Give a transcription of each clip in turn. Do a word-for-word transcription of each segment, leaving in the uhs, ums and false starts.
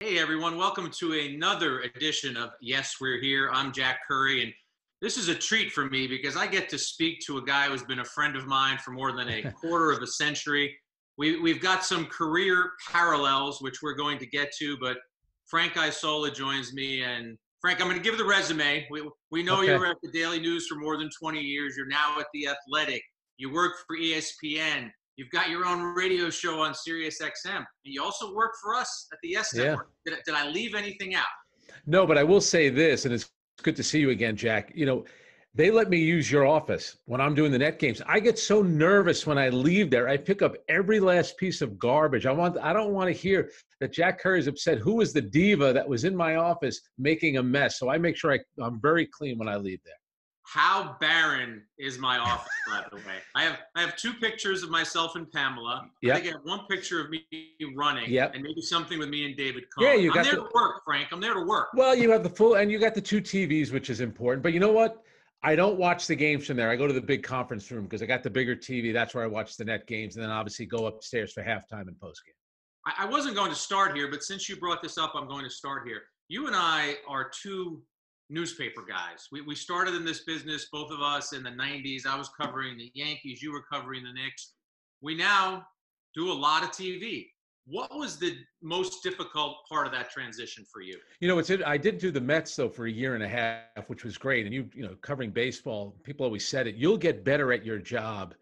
Hey everyone, welcome to another edition of Yes, We're Here. I'm Jack Curry, and this is a treat for me because I get to speak to a guy who's been a friend of mine for more than a quarter of a century. We, we've got some career parallels, which we're going to get to, but Frank Isola joins me. And Frank, I'm going to give the resume. We, we know okay. You were at the Daily News for more than twenty years. You're now at The Athletic. You work for E S P N. You've got your own radio show on Sirius X M. And you also work for us at the Yes Network. Yeah. Did, did I leave anything out? No, but I will say this, and it's good to see you again, Jack. You know, they let me use your office when I'm doing the net games. I get so nervous when I leave there. I pick up every last piece of garbage. I want, I don't want to hear that Jack Curry's upset. Who was the diva that was in my office making a mess? So I make sure I, I'm very clean when I leave there. How barren is my office, by the way? I have I have two pictures of myself and Pamela. Yep. I think I have one picture of me running, yep, and maybe something with me and David Cone. Yeah, you I'm got there the, to work, Frank. I'm there to work. Well, you have the full – and you got the two T Vs, which is important. But you know what? I don't watch the games from there. I go to the big conference room because I got the bigger T V. That's where I watch the net games, and then obviously go upstairs for halftime and postgame. I, I wasn't going to start here, but since you brought this up, I'm going to start here. You and I are two – newspaper guys. We, we started in this business, both of us, in the nineties. I was covering the Yankees. You were covering the Knicks. We now do a lot of T V. What was the most difficult part of that transition for you? You know, it's it, I did do the Mets, though, for a year and a half, which was great. And, you you know, covering baseball, people always said it, you'll get better at your job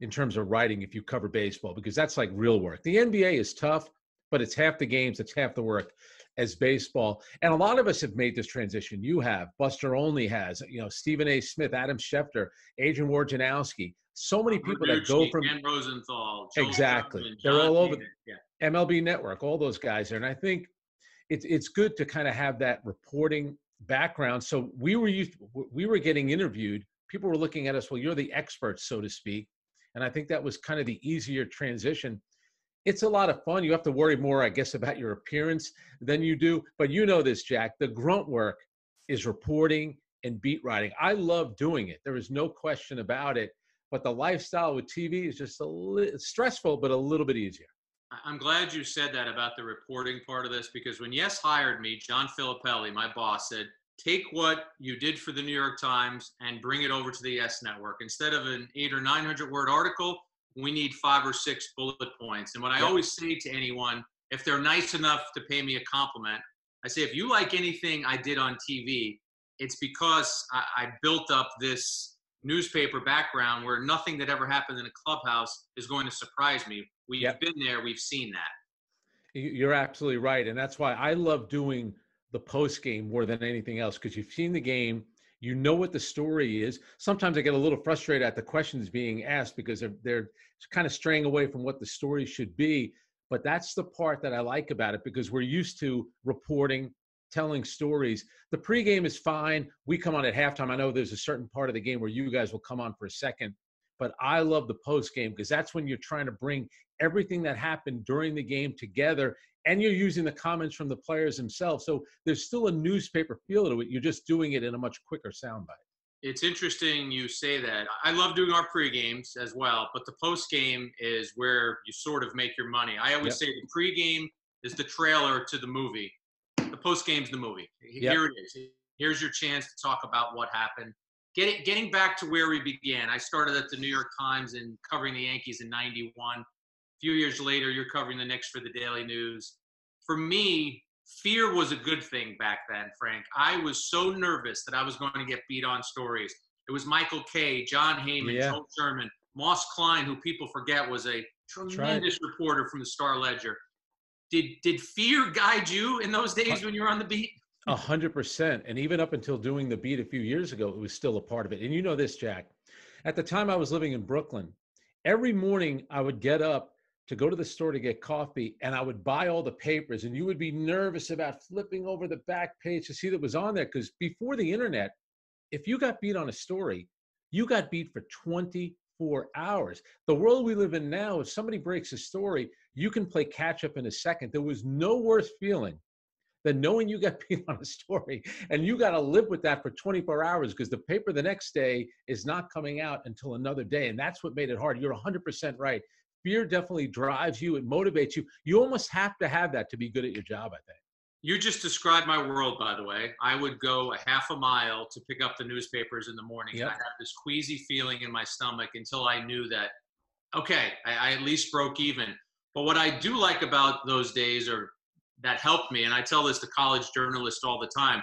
in terms of writing if you cover baseball, because that's like real work. The N B A is tough, but it's half the games, it's half the work as baseball. And a lot of us have made this transition. You have, Buster Olney has, you know, Stephen A. Smith, Adam Schefter, Adrian Wojnarowski. So many people Bernucci, that go from Dan Rosenthal, Joel exactly. Sherman, they're all over yeah. M L B Network, all those guys there. And I think it's it's good to kind of have that reporting background. So we were used, we were getting interviewed. People were looking at us. Well, you're the experts, so to speak. And I think that was kind of the easier transition. It's a lot of fun. You have to worry more, I guess, about your appearance than you do. But you know this, Jack. The grunt work is reporting and beat writing. I love doing it. There is no question about it. But the lifestyle with T V is just a little stressful, but a little bit easier. I'm glad you said that about the reporting part of this, because when Yes hired me, John Filippelli, my boss, said, take what you did for the New York Times and bring it over to the Yes Network. Instead of an eight or nine hundred word article, we need five or six bullet points. And what I always say to anyone, if they're nice enough to pay me a compliment, I say, if you like anything I did on T V, it's because I, I built up this newspaper background where nothing that ever happened in a clubhouse is going to surprise me. We've yep. been there. We've seen that. You're absolutely right. And that's why I love doing the post game more than anything else, because you've seen the game. You know what the story is. Sometimes I get a little frustrated at the questions being asked because they're, they're kind of straying away from what the story should be. But that's the part that I like about it, because we're used to reporting, telling stories. The pregame is fine. We come on at halftime. I know there's a certain part of the game where you guys will come on for a second. But I love the postgame because that's when you're trying to bring everything that happened during the game together, and you're using the comments from the players themselves. So there's still a newspaper feel to it. You're just doing it in a much quicker soundbite. It's interesting you say that. I love doing our pregames as well, but the postgame is where you sort of make your money. I always yep. say the pregame is the trailer to the movie. The postgame's the movie. Yep. Here it is. Here's your chance to talk about what happened. Getting, getting back to where we began, I started at the New York Times and covering the Yankees in ninety-one. A few years later, you're covering the Knicks for the Daily News. For me, fear was a good thing back then, Frank. I was so nervous that I was going to get beat on stories. It was Michael Kay, John Heyman, yeah. Joel Sherman, Moss Klein, who people forget was a tremendous right. reporter from the Star-Ledger. Did, did fear guide you in those days when you were on the beat? A hundred percent. And even up until doing the beat a few years ago, it was still a part of it. And you know this, Jack, at the time I was living in Brooklyn, every morning I would get up to go to the store to get coffee, and I would buy all the papers, and you would be nervous about flipping over the back page to see that was on there. Because before the internet, if you got beat on a story, you got beat for twenty-four hours. The world we live in now, if somebody breaks a story, you can play catch up in a second. There was no worse feeling than knowing you got beat on a story, and you got to live with that for twenty-four hours, because the paper the next day is not coming out until another day. And that's what made it hard. You're one hundred percent right. fear definitely drives you. It motivates you. You almost have to have that to be good at your job, I think. You just described my world, by the way. I would go a half a mile to pick up the newspapers in the morning. Yep. I had this queasy feeling in my stomach until I knew that, okay, I, I at least broke even. But what I do like about those days are that helped me, and I tell this to college journalists all the time,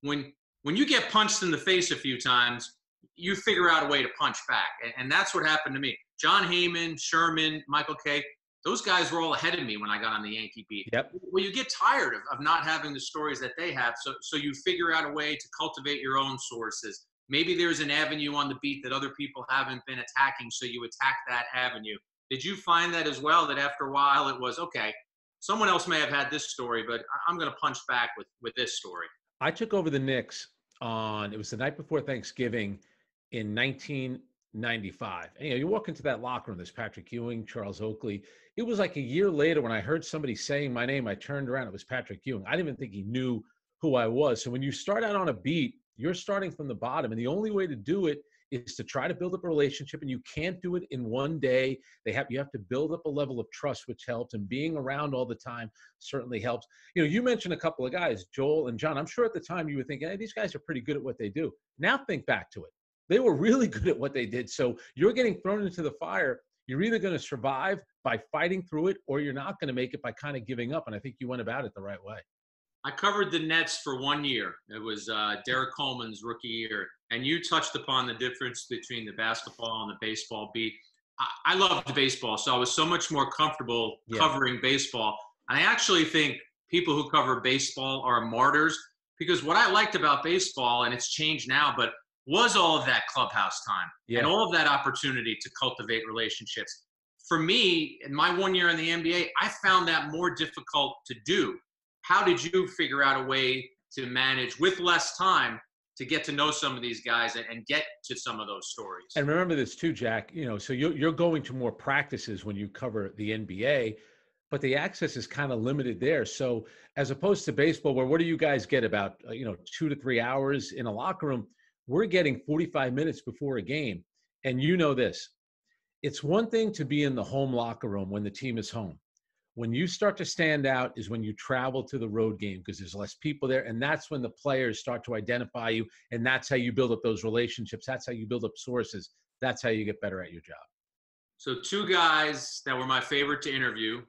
when when you get punched in the face a few times, you figure out a way to punch back. And, and that's what happened to me. John Heyman, Sherman, Michael Kay, those guys were all ahead of me when I got on the Yankee beat. Yep. Well, you get tired of, of not having the stories that they have, so, so you figure out a way to cultivate your own sources. Maybe there's an avenue on the beat that other people haven't been attacking, so you attack that avenue. Did you find that as well, that after a while it was, okay, someone else may have had this story, but I'm going to punch back with, with this story? I took over the Knicks on, it was the night before Thanksgiving in nineteen ninety-five. And, you know, you walk into that locker room, there's Patrick Ewing, Charles Oakley. It was like a year later when I heard somebody saying my name, I turned around, it was Patrick Ewing. I didn't even think he knew who I was. So when you start out on a beat, you're starting from the bottom. And the only way to do it is to try to build up a relationship, and you can't do it in one day. They have, you have to build up a level of trust, which helps, and being around all the time certainly helps. You know, you mentioned a couple of guys, Joel and John. I'm sure at the time you were thinking, hey, these guys are pretty good at what they do. Now think back to it. They were really good at what they did. So you're getting thrown into the fire. You're either going to survive by fighting through it, or you're not going to make it by kind of giving up. And I think you went about it the right way. I covered the Nets for one year. It was uh, Derek Coleman's rookie year. And you touched upon the difference between the basketball and the baseball beat. I, I loved baseball, so I was so much more comfortable yeah. covering baseball. And I actually think people who cover baseball are martyrs, because what I liked about baseball, and it's changed now, but was all of that clubhouse time yeah. and all of that opportunity to cultivate relationships. For me, in my one year in the N B A, I found that more difficult to do. How did you figure out a way to manage with less time to get to know some of these guys and get to some of those stories? And remember this too, Jack, you know, so you're, you're going to more practices when you cover the N B A, but the access is kind of limited there. So as opposed to baseball, where what do you guys get about, you know, two to three hours in a locker room, we're getting forty-five minutes before a game. And you know this, it's one thing to be in the home locker room when the team is home. When you start to stand out is when you travel to the road game, because there's less people there. And that's when the players start to identify you. And that's how you build up those relationships. That's how you build up sources. That's how you get better at your job. So two guys that were my favorite to interview.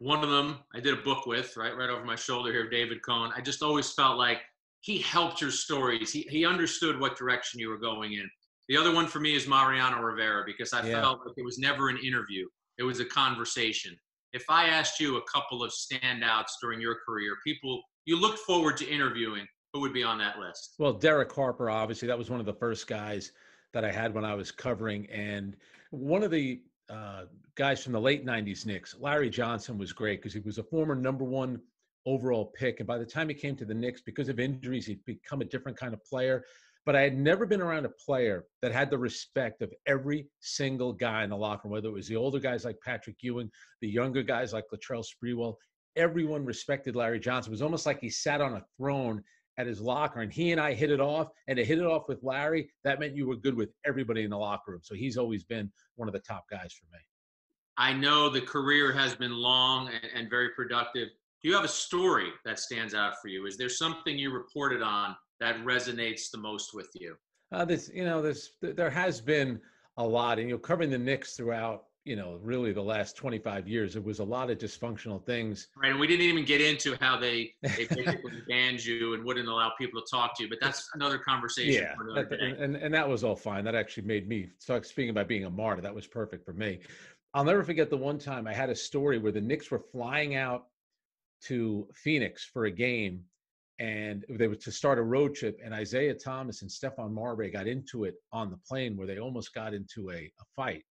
One of them I did a book with, right, right over my shoulder here, David Cohen. I just always felt like he helped your stories. He, he understood what direction you were going in. The other one for me is Mariano Rivera, because I yeah. felt like it was never an interview. It was a conversation. If I asked you a couple of standouts during your career, people you look forward to interviewing, who would be on that list? Well, Derek Harper, obviously. That was one of the first guys that I had when I was covering. And one of the uh, guys from the late nineties Knicks, Larry Johnson, was great because he was a former number one overall pick. And by the time he came to the Knicks, because of injuries, he'd become a different kind of player. But I had never been around a player that had the respect of every single guy in the locker room, whether it was the older guys like Patrick Ewing, the younger guys like Latrell Sprewell. Everyone respected Larry Johnson. It was almost like he sat on a throne at his locker, and he and I hit it off, and to hit it off with Larry, that meant you were good with everybody in the locker room. So he's always been one of the top guys for me. I know the career has been long and, and very productive. Do you have a story that stands out for you? Is there something you reported on that resonates the most with you? Uh, this, you know, this, th- there has been a lot, and, you know, covering the Knicks throughout, you know, really the last twenty-five years, it was a lot of dysfunctional things. Right, and we didn't even get into how they, they basically banned you and wouldn't allow people to talk to you, but that's another conversation. Yeah, for another that, day. And, and that was all fine. That actually made me, talk, speaking about being a martyr, that was perfect for me. I'll never forget the one time I had a story where the Knicks were flying out to Phoenix for a game, and they were to start a road trip, and Isaiah Thomas and Stephon Marbury got into it on the plane where they almost got into a, a fight.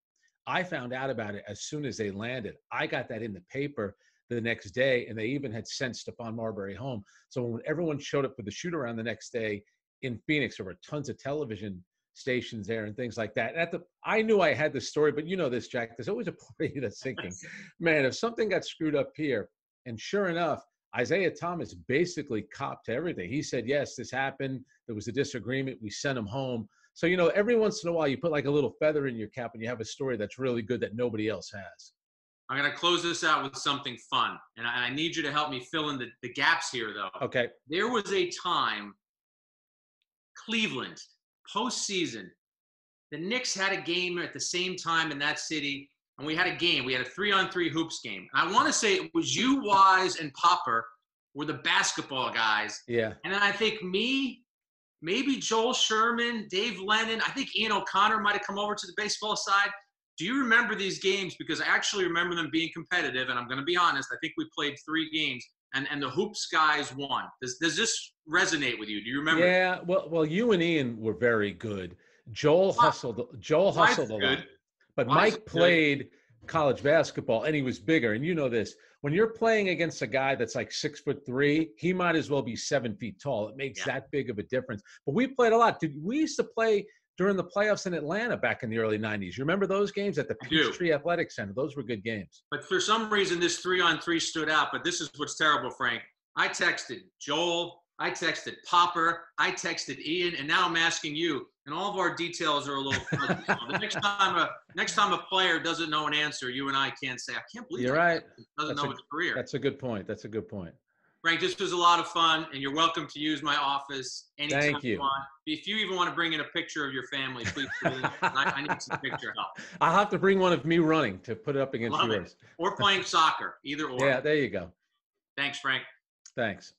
I found out about it as soon as they landed. I got that in the paper the next day, and they even had sent Stephon Marbury home. So when everyone showed up for the shoot-around the next day in Phoenix, there were tons of television stations there and things like that. At the, I knew I had the story, but you know this, Jack, there's always a party that's thinking, man, if something got screwed up here, and sure enough, Isaiah Thomas basically copped to everything. He said, yes, this happened. There was a disagreement. We sent him home. So, you know, every once in a while you put like a little feather in your cap and you have a story that's really good that nobody else has. I'm going to close this out with something fun, and I, and I need you to help me fill in the, the gaps here, though. Okay. There was a time, Cleveland, postseason, the Knicks had a game at the same time in that city, and we had a game. We had a three-on-three hoops game. And I want to say it was you, Wise, and Popper were the basketball guys. Yeah. And then I think me, maybe Joel Sherman, Dave Lennon, I think Ian O'Connor might have come over to the baseball side. Do you remember these games? Because I actually remember them being competitive, and I'm going to be honest, I think we played three games, and, and the hoops guys won. Does, does this resonate with you? Do you remember? Yeah, well, well, you and Ian were very good. Joel wow. hustled Joel Mine's hustled a good. lot. But Mine's Mike played good. college basketball, and he was bigger. And you know this. When you're playing against a guy that's like six foot three, he might as well be seven feet tall. It makes yeah. that big of a difference. But we played a lot. Did, we used to play – during the playoffs in Atlanta back in the early nineties. You remember those games at the Peachtree Athletic Center? Those were good games. But for some reason, this three-on-three stood out, but this is what's terrible, Frank. I texted Joel, I texted Popper, I texted Ian, and now I'm asking you, and all of our details are a little fuzzy. The next time a, next time a player doesn't know an answer, you and I can't say, I can't believe You're right. doesn't that's know a, his career. That's a good point. That's a good point. Frank, this was a lot of fun, and you're welcome to use my office anytime Thank you. you want. If you even want to bring in a picture of your family, please do it. I, I need some picture help. I'll have to bring one of me running to put it up against Love yours. It. Or playing soccer, either or. Yeah, there you go. Thanks, Frank. Thanks.